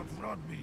outrun me.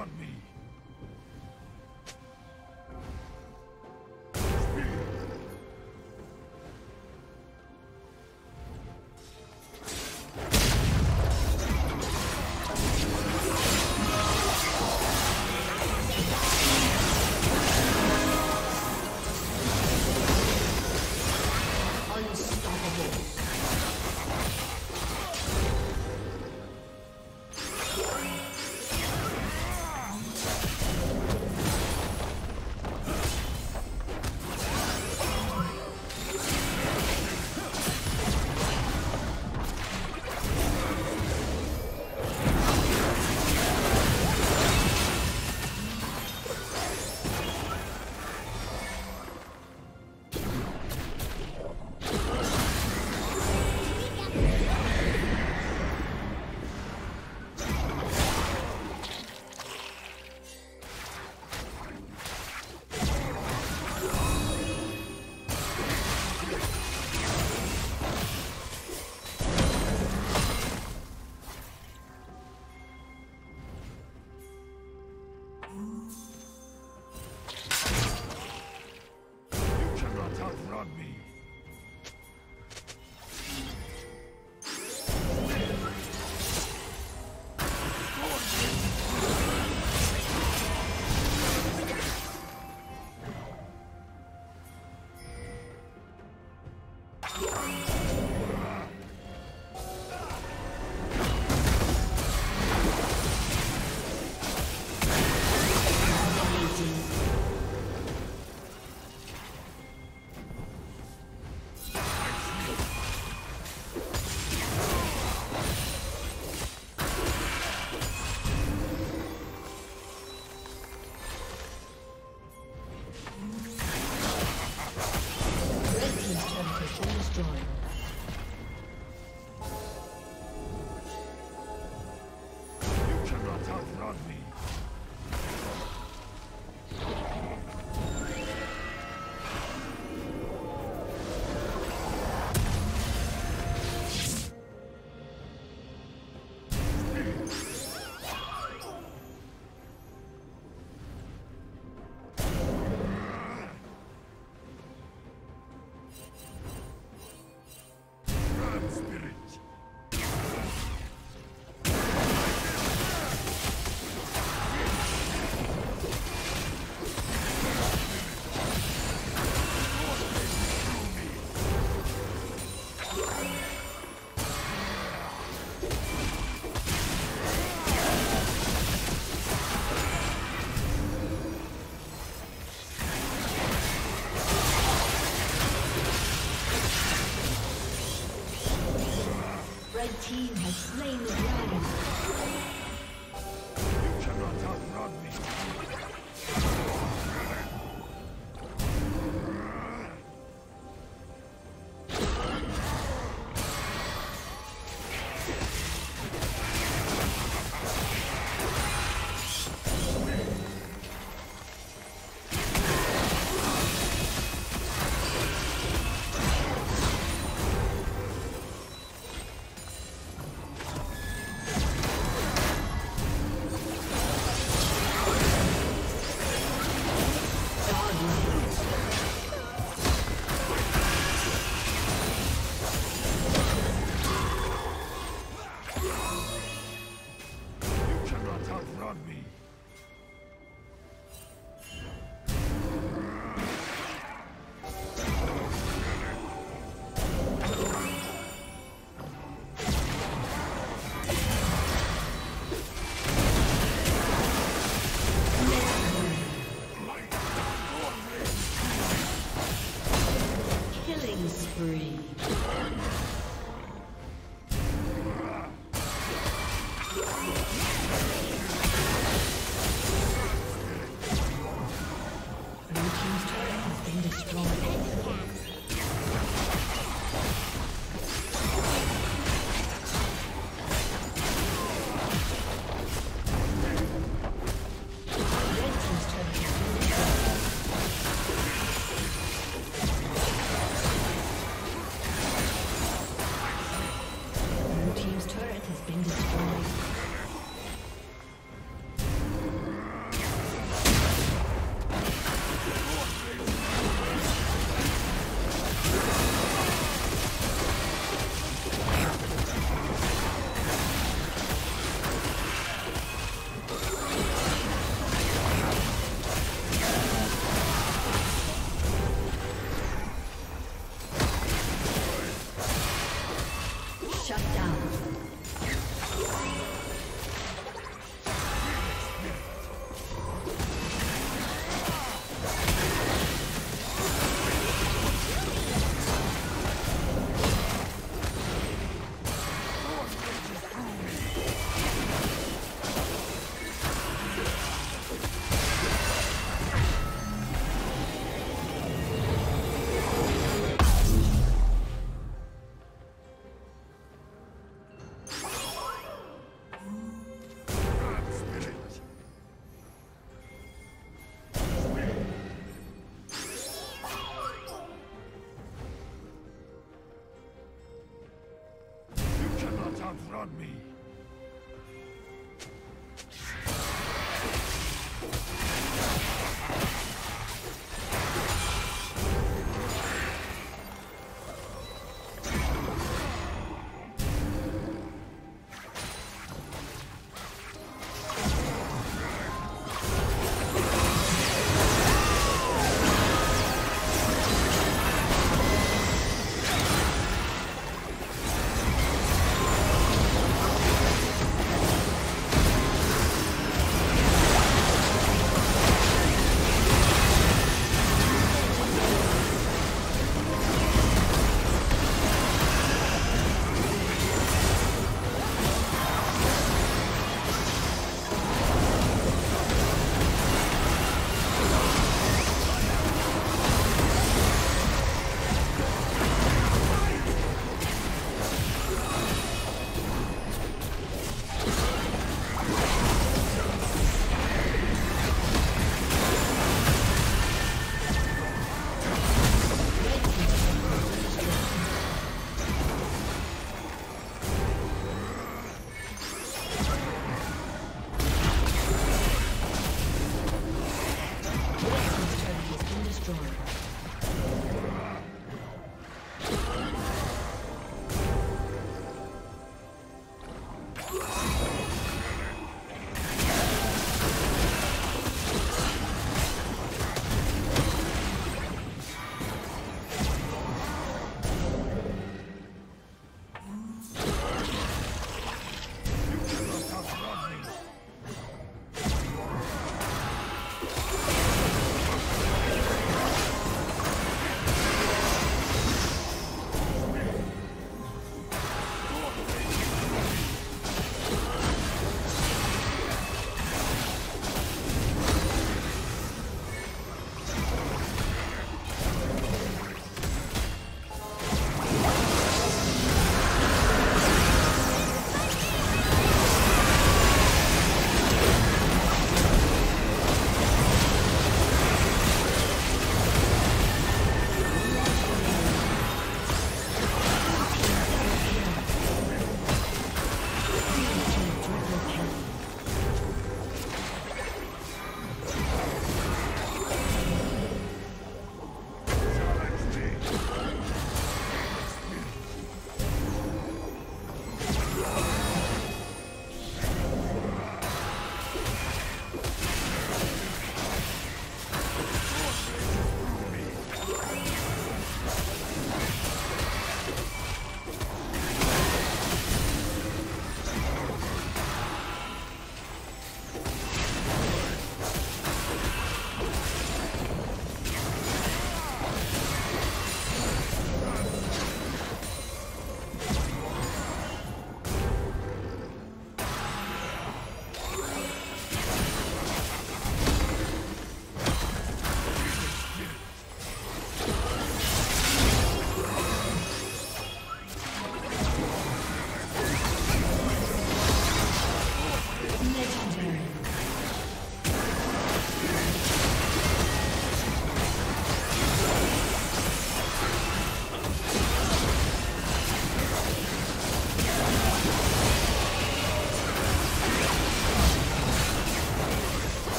on me. The team has slain the dragon. Shut down. Outrun me.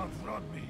confront me.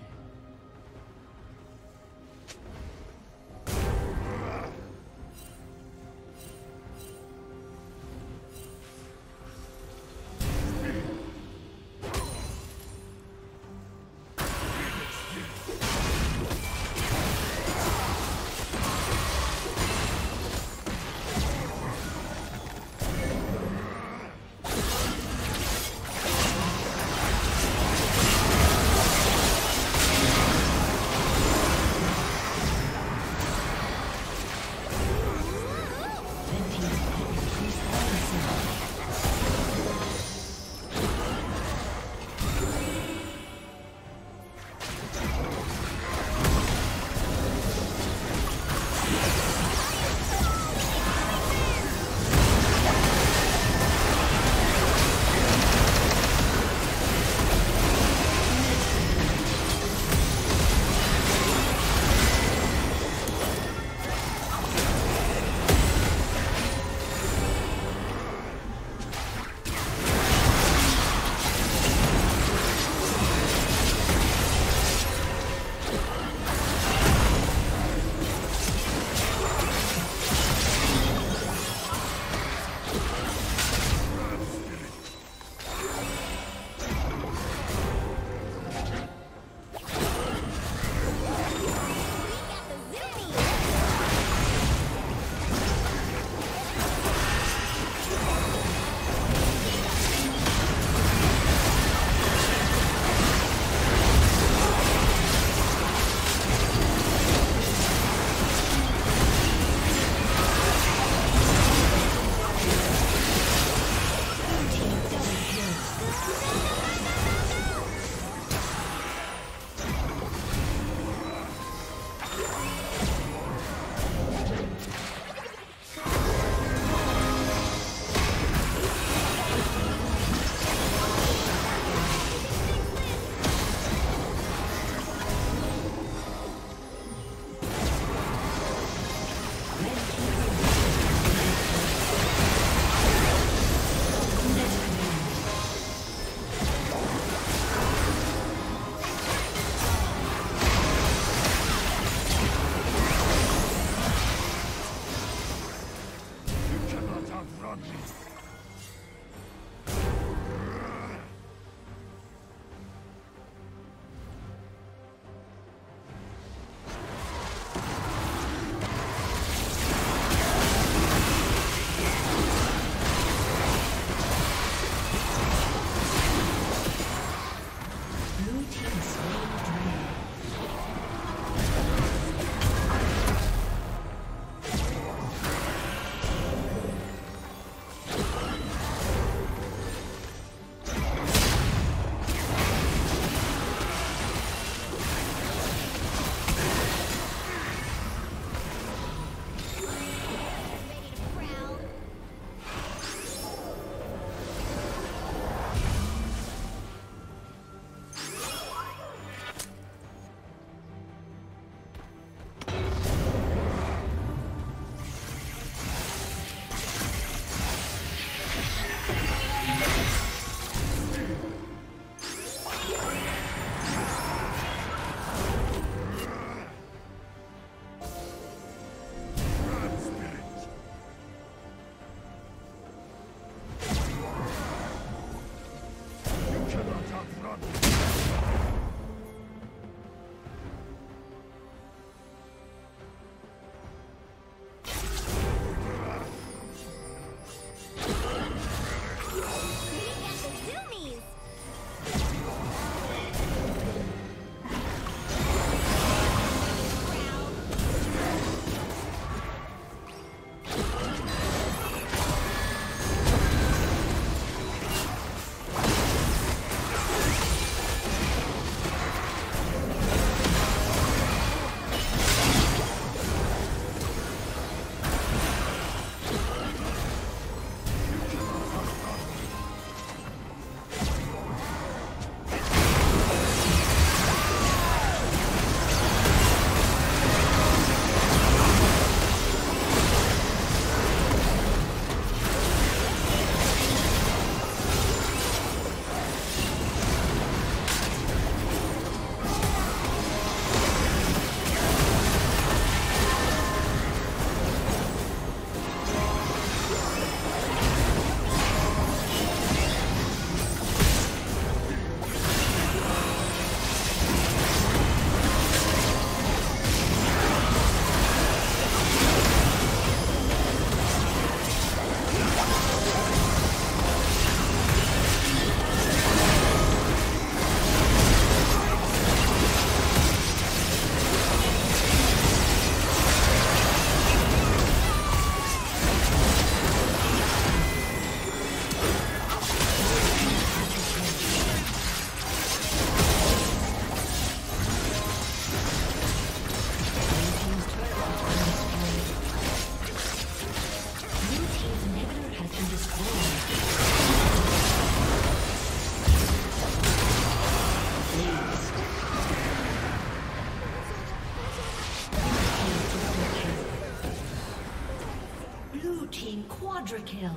Quadra kill.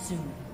Soon.